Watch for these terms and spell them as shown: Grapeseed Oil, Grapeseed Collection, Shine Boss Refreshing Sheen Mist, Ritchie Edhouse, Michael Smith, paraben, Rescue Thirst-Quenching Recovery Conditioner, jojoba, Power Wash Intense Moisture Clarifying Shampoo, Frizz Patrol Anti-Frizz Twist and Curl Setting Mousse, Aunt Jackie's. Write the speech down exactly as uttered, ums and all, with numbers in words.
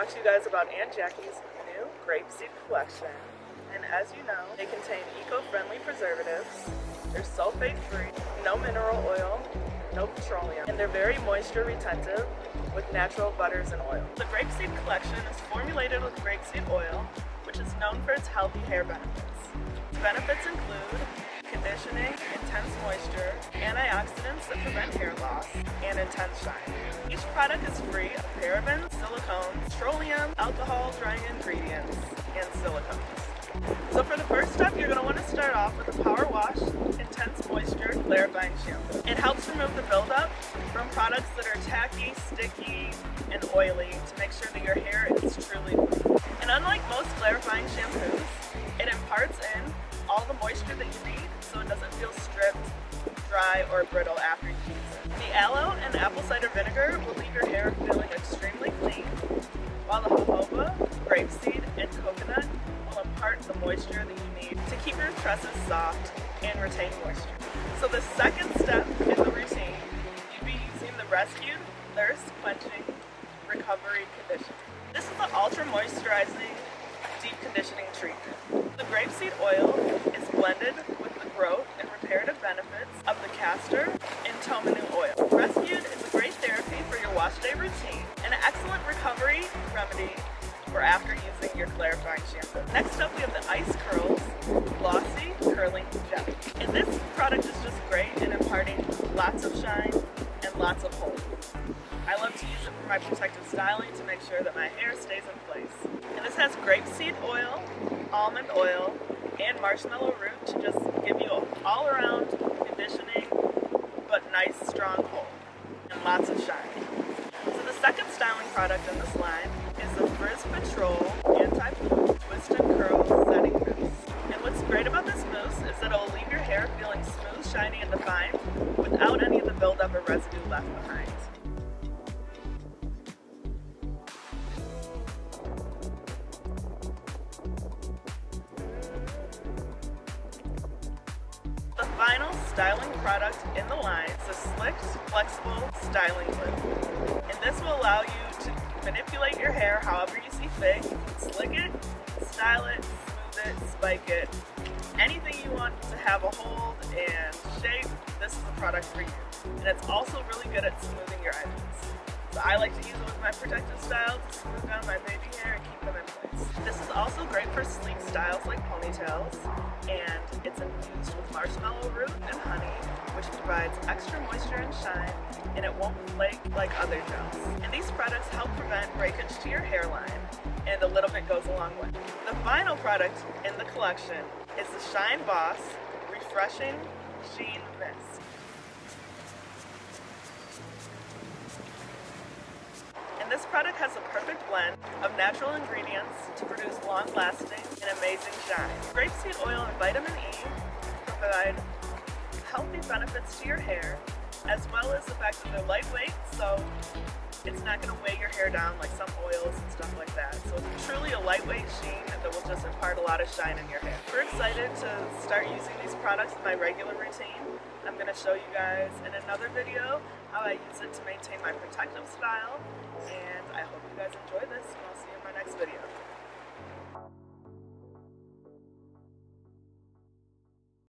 talk to you guys about Aunt Jackie's new Grapeseed Collection. And as you know, they contain eco-friendly preservatives, they're sulfate-free, no mineral oil, no petroleum, and they're very moisture retentive with natural butters and oils. The Grapeseed Collection is formulated with grapeseed oil, which is known for its healthy hair benefits. Its benefits include conditioning, intense moisture, antioxidants that prevent hair loss, and intense shine. Each product is free of parabens, silicones, petroleum, alcohol, drying ingredients, and silicones. So for the first step, you're going to want to start off with the Power Wash Intense Moisture Clarifying Shampoo. It helps remove the buildup from products that are tacky, sticky, and oily to make sure that your hair is truly clean. And unlike most clarifying shampoos, it imparts in all the moisture that you need so it doesn't feel stripped, dry, or brittle after you use it. The aloe and apple cider vinegar will leave your hair feeling extremely clean, while the jojoba, grapeseed, and coconut impart the moisture that you need to keep your tresses soft and retain moisture. So the second step in the routine, you'd be using the Rescue Thirst-Quenching Recovery Conditioner. This is the ultra moisturizing deep conditioning treatment. The grapeseed oil is blended with the growth and reparative benefits of the castor and tomato oil. Rescued is a great therapy for your wash day routine and an excellent recovery remedy or after using your clarifying shampoo. Next up, we have the Ice Curls Glossy Curling Gel. And this product is just great in imparting lots of shine and lots of hold. I love to use it for my protective styling to make sure that my hair stays in place. And this has grapeseed oil, almond oil, and marshmallow root to just give you all around conditioning, but nice strong hold and lots of shine. So the second styling product in this line is the Frizz Patrol Anti-Frizz Twist and Curl Setting Mousse. And what's great about this mousse is that it'll leave your hair feeling smooth, shiny, and defined without any of the buildup or residue left behind. The final styling product in the line is a slick, flexible styling glue. And this will allow you to manipulate your hair however you see fit. You can slick it, style it, smooth it, spike it. Anything you want to have a hold and shape, this is the product for you. And it's also really good at smoothing your edges. So I like to use it with my protective style to smooth down my baby hair and keep them in place. This is also great for sleek styles like ponytails, and it's infused with marshmallow root and honey, which provides extra moisture and shine, and it won't flake like other gels. And these products help prevent breakage to your hairline, and a little bit goes a long way. The final product in the collection is the Shine Boss Refreshing Sheen Mist. This product has a perfect blend of natural ingredients to produce long-lasting and amazing shine. Grapeseed oil and vitamin E provide healthy benefits to your hair, as well as the fact that they're lightweight, so it's not going to weigh your hair down like some oils and stuff like that. So it's truly a lightweight sheen that will just impart a lot of shine in your hair. We're excited to start using these products in my regular routine. I'm going to show you guys in another video how I use it to maintain my protective style, and I hope you guys enjoy this, and I'll see you in my next video.